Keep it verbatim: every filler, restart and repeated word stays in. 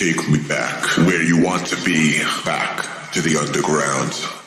Take me back where you want to be, back to the underground.